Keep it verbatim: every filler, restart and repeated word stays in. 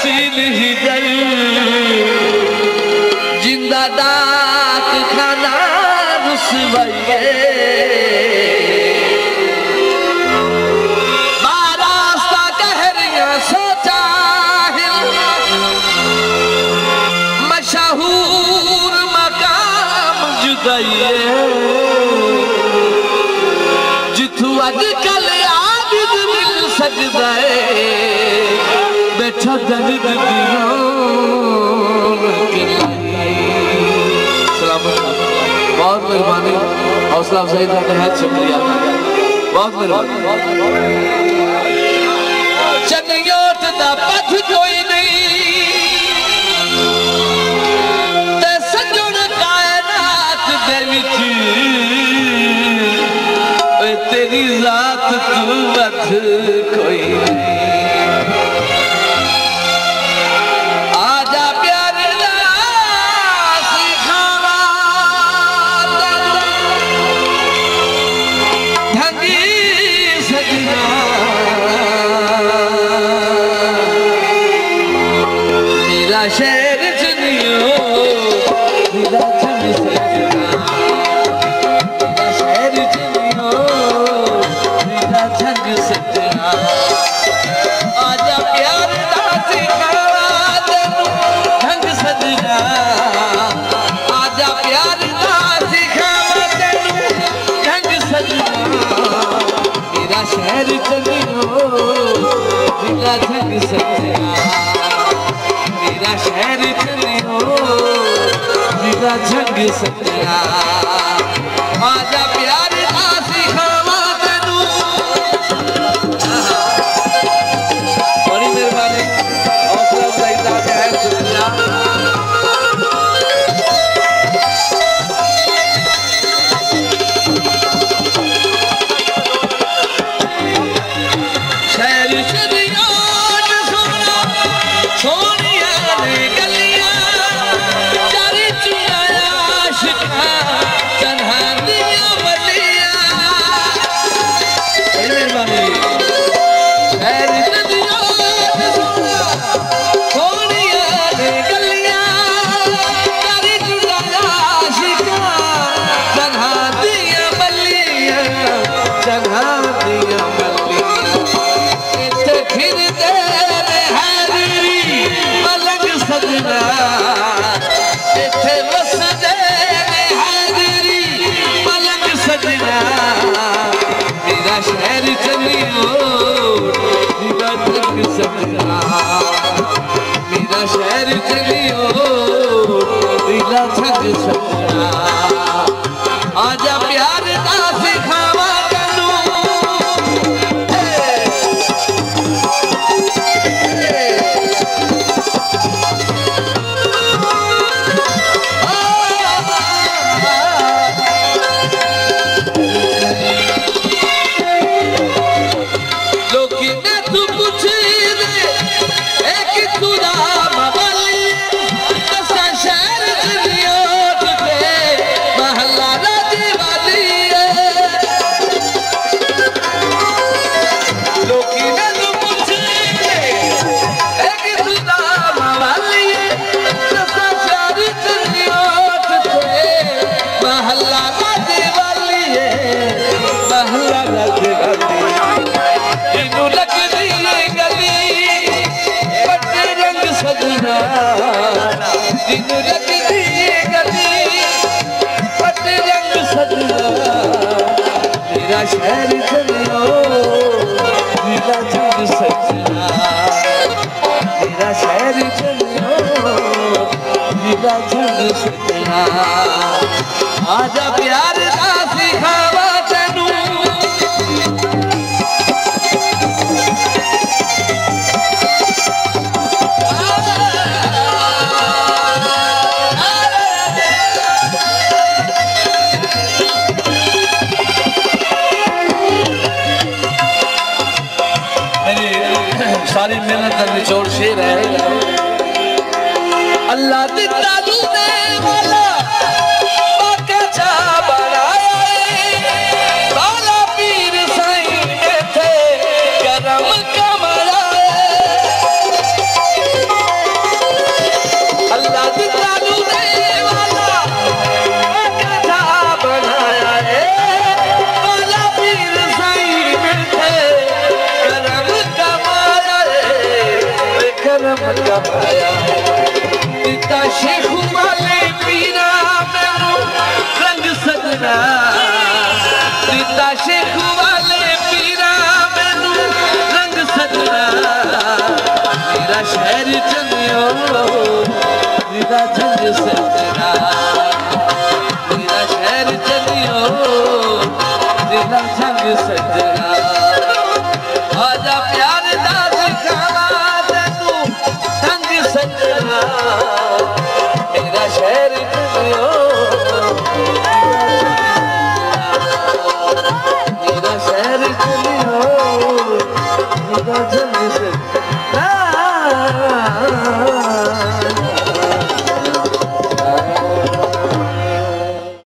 وسيل هداية جندا داك خانا बहुत मेहरबानी हौसला अफजाई का बेहद शुक्रिया बहुत मेहरबानी चनियोट दा पथ कोई नहीं ते सजण कायनात दे विच ओए तेरी जात तू वथ कोई नहीं جنگ سجنا آجا پیار آسی خاما تنو بڑی مہربانی حوصلہ افزائی کا بہت شکریہ شہر شریعت سونا سونیاں نے گلیاں چارچی آجا پیار دا سکھاوا تینو میری ساری محنت دا نچوڑ شیر ہے اللہ دی تعالی نے مولا Thank you.